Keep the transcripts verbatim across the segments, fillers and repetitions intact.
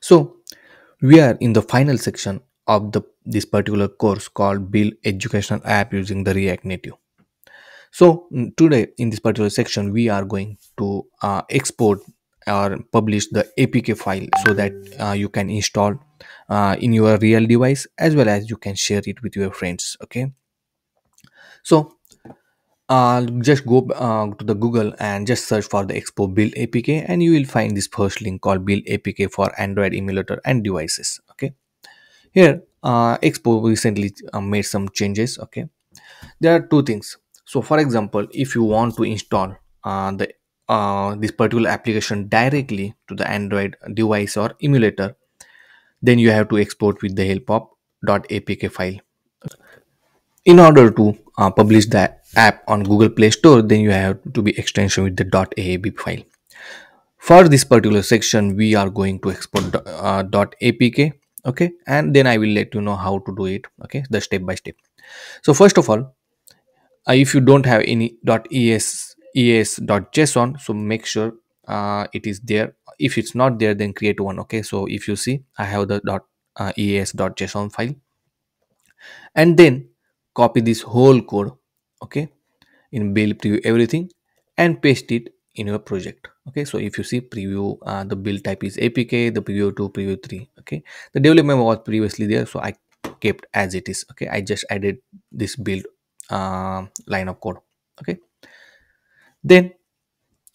So we are in the final section of the this particular course called Build Educational App Using the React Native. So today in this particular section we are going to uh, export or publish the A P K file so that uh, you can install uh, in your real device as well as you can share it with your friends. Okay, so uh, just go uh, to the Google and just search for the Expo Build A P K, and you will find this first link called Build A P K for Android emulator and devices. Okay, here uh, Expo recently uh, made some changes. Okay, there are two things. So for example, if you want to install uh, the Uh, this particular application directly to the Android device or emulator, then you have to export with the help of .apk file. In order to uh, publish the app on Google Play Store, then you have to be extension with the .aab file. For this particular section, we are going to export uh, .apk. Okay, and then I will let you know how to do it. Okay, the step by step. So first of all, uh, if you don't have any .es es.json, so make sure uh, it is there. If it's not there, then create one. Okay, so if you see, I have the dot uh, es.json file, and then copy this whole code, okay, in build preview everything, and paste it in your project. Okay, so if you see preview, uh, the build type is apk, the preview two, preview three. Okay, the development was previously there, so I kept as it is. Okay, I just added this build uh, line of code. Okay, then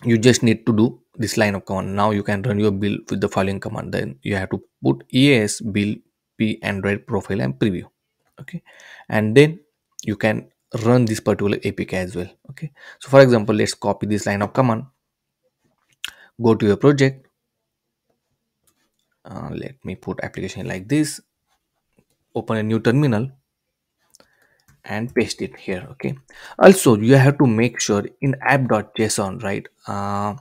you just need to do this line of command. Now you can run your build with the following command. Then you have to put es build p android profile and preview. Okay, and then you can run this particular apk as well. Okay, so for example, let's copy this line of command, go to your project, uh, let me put application like this, open a new terminal and paste it here. Okay, also you have to make sure in app.json, right, uh,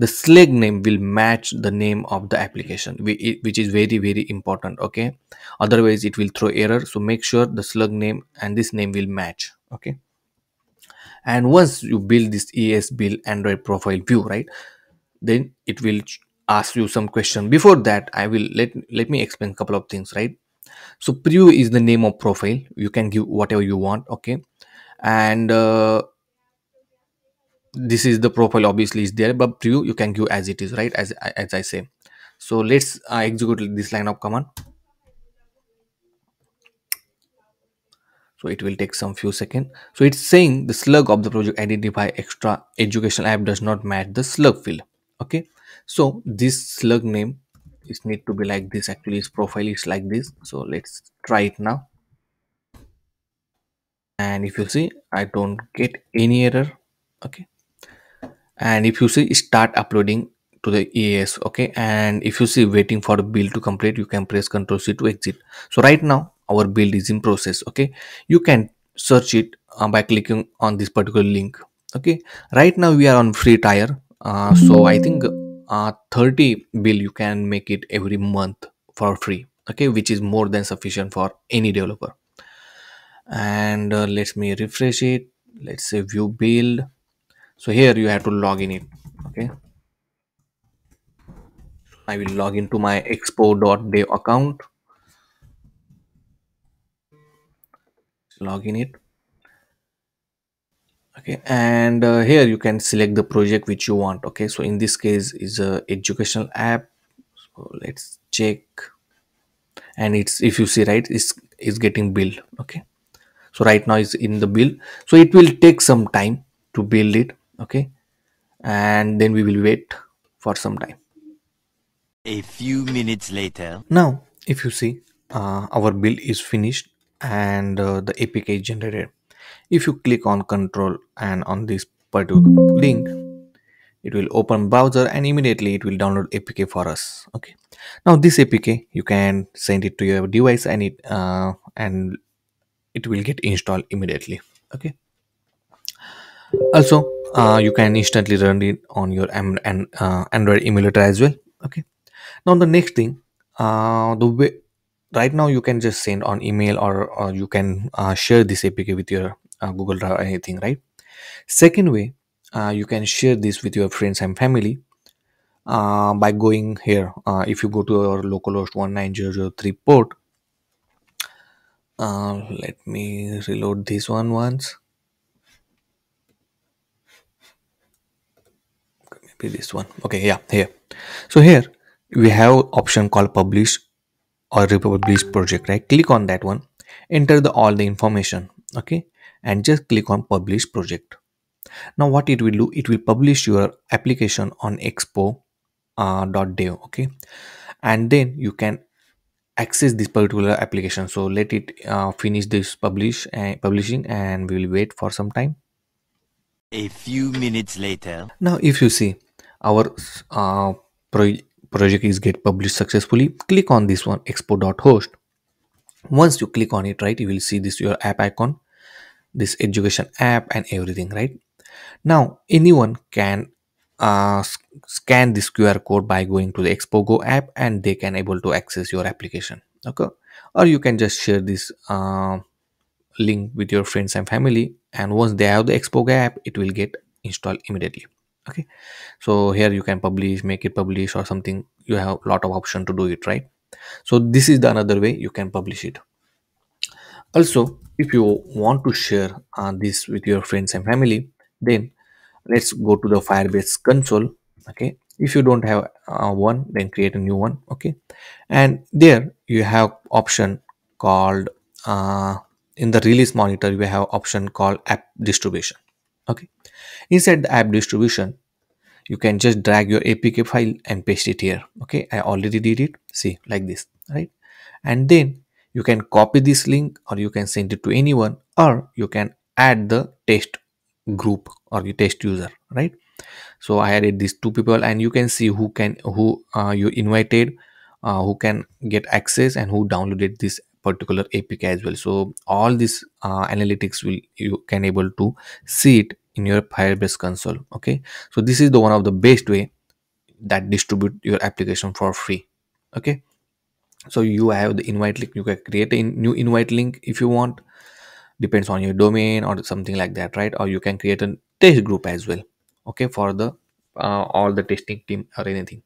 the Slack name will match the name of the application, which is very very important. Okay, otherwise it will throw error. So make sure the Slack name and this name will match. Okay, and once you build this es build android profile view, right, then it will ask you some question. Before that, I will let let me explain a couple of things, right? So preview is the name of profile. You can give whatever you want. Okay, and uh, this is the profile, obviously is there, but preview you can give as it is, right, as as I say. So let's uh, execute this line of command. So it will take some few seconds. So it's saying the slug of the project identify extra educational app does not match the slug field. Okay, so this slug name, it need to be like this. Actually its profile is like this. So let's try it now, and if you see, I don't get any error. Okay, and if you see, start uploading to the E A S. Okay, and if you see waiting for the build to complete, you can press Ctrl C to exit. So right now our build is in process. Okay, you can search it uh, by clicking on this particular link. Okay, right now we are on free tier, uh, so I think Uh, thirty build you can make it every month for free. Okay, which is more than sufficient for any developer. And uh, let me refresh it. Let's say view build. So here you have to log in it. Okay, I will log into my expo.dev account, log in it. Okay, and uh, here you can select the project which you want. Okay, so in this case is a educational app. So let's check, and it's, if you see, right, it's is getting built. Okay, so right now it's in the build. So it will take some time to build it. Okay, and then we will wait for some time. A few minutes later. Now, if you see, uh, our build is finished and uh, the A P K is generated. If you click on control and on this particular link, it will open browser and immediately it will download A P K for us. Okay, now this A P K you can send it to your device, and it uh, and it will get installed immediately. Okay, also uh, you can instantly run it on your and an, uh, Android emulator as well. Okay, now the next thing, uh, the way right now you can just send on email, or, or you can uh, share this A P K with your uh, Google Drive or anything, right? Second way, uh, you can share this with your friends and family. uh, by going here. Uh, if you go to your local host one nine zero zero three port, uh, let me reload this one once. Maybe this one. Okay, yeah, here. So here we have option called publish or republish project, right? Click on that one, enter the all the information, okay, and just click on publish project. Now what it will do, it will publish your application on expo uh, dot dev, okay, and then you can access this particular application. So let it uh, finish this publish and uh, publishing, and we will wait for some time. A few minutes later. Now if you see our uh, pro project is get published successfully, click on this one, expo.host. Once you click on it, right, you will see this your app icon, this education app and everything, right? Now anyone can uh, scan this Q R code by going to the Expo Go app, and they can able to access your application, okay? Or you can just share this uh, link with your friends and family, and once they have the Expo Go app, it will get installed immediately, okay? So here you can publish, make it publish or something. You have a lot of option to do it, right? So this is the another way you can publish it. Also, if you want to share uh, this with your friends and family, then let's go to the Firebase console, okay? If you don't have uh, one, then create a new one, okay? And there you have option called uh, in the release monitor, we have option called app distribution, okay? Inside the app distribution, you can just drag your A P K file and paste it here, okay? I already did it, see, like this, right? And then you can copy this link, or you can send it to anyone, or you can add the test group or the test user, right? So I added these two people, and you can see who can who uh, you invited, uh, who can get access, and who downloaded this particular A P K as well. So all this uh, analytics will you can able to see it in your Firebase console, okay? So this is the one of the best way that distribute your application for free, okay? So you have the invite link, you can create a new invite link if you want, depends on your domain or something like that, right? Or you can create a test group as well, okay, for the uh, all the testing team or anything.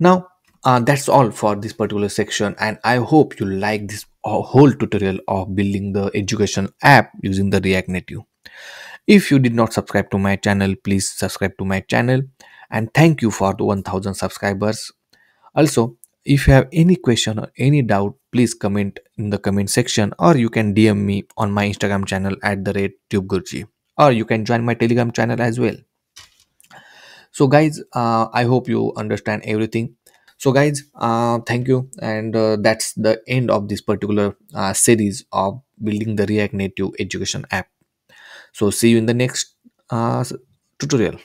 Now uh, that's all for this particular section, and I hope you like this whole tutorial of building the education app using the React Native. If you did not subscribe to my channel, please subscribe to my channel, and thank you for the one thousand subscribers. Also, if you have any question or any doubt, please comment in the comment section, or you can D M me on my Instagram channel at the rate TubeGuruji, or you can join my Telegram channel as well. So guys, uh, I hope you understand everything. So guys, uh, thank you, and uh, that's the end of this particular uh, series of building the React Native education app. So see you in the next uh, tutorial.